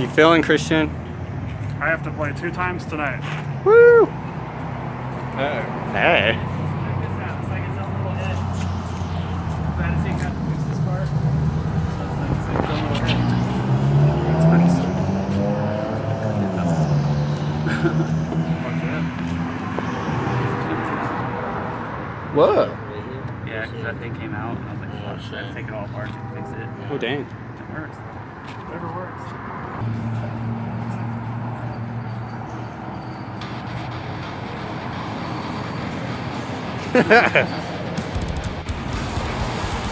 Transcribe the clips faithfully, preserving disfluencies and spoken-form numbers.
You feeling, Christian? I have to play two times tonight. Woo! Hey. Hey. Check this out. It's like its own little head. Glad to see you got to fix this part. It's like its own little head. That's pretty sick. Whoa! Yeah, because that thing came out and I was like, oh, shit. I had to take it all apart and fix it. Oh, dang. It hurts. Whatever works.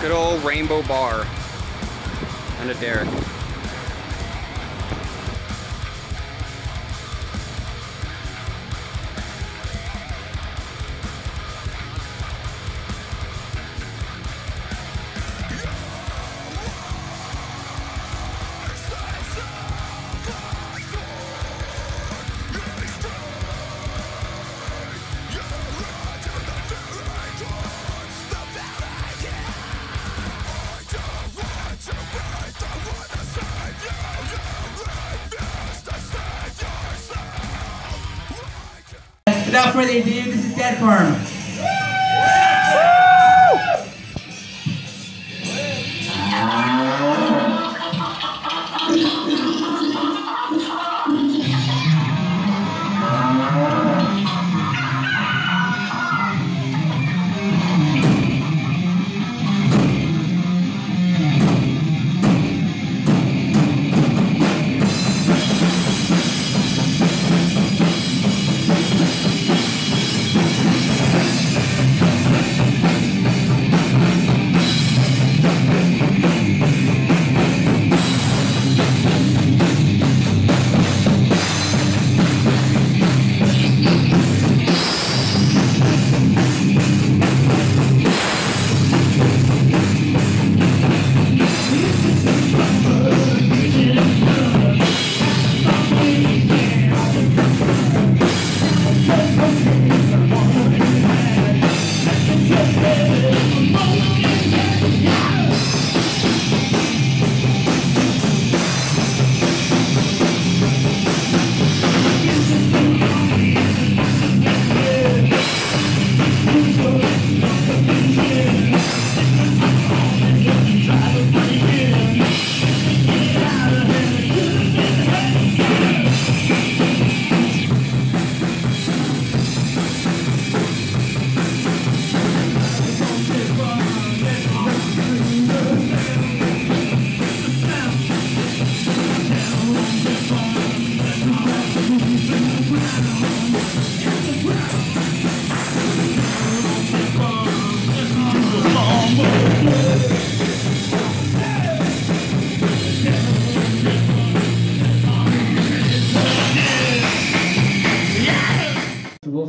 Good old rainbow bar and a derrick. Without further ado, this is Dead Farm.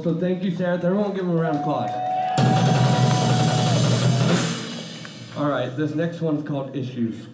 So thank you, Sarah. Everyone give him a round of applause. All right, this next one's called Issues.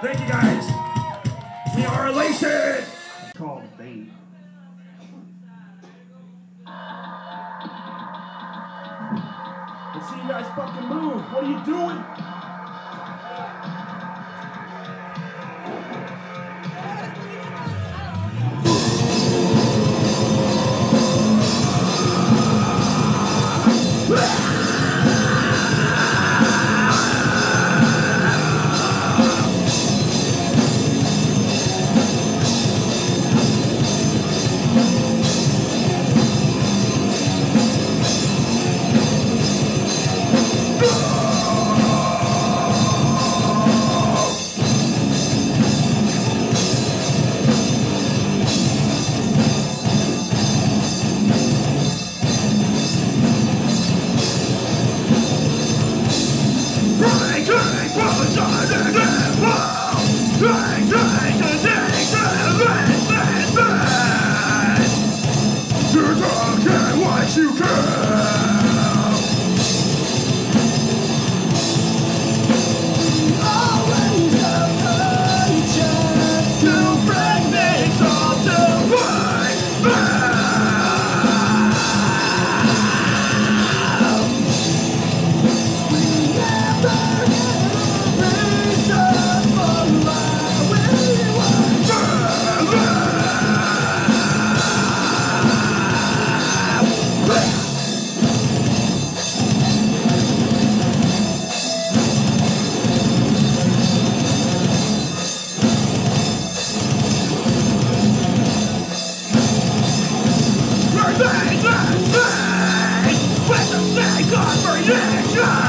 Thank you guys. We are elated. It's called Bait. Let's see you guys fucking move. What are you doing? Oh! Thank God for you!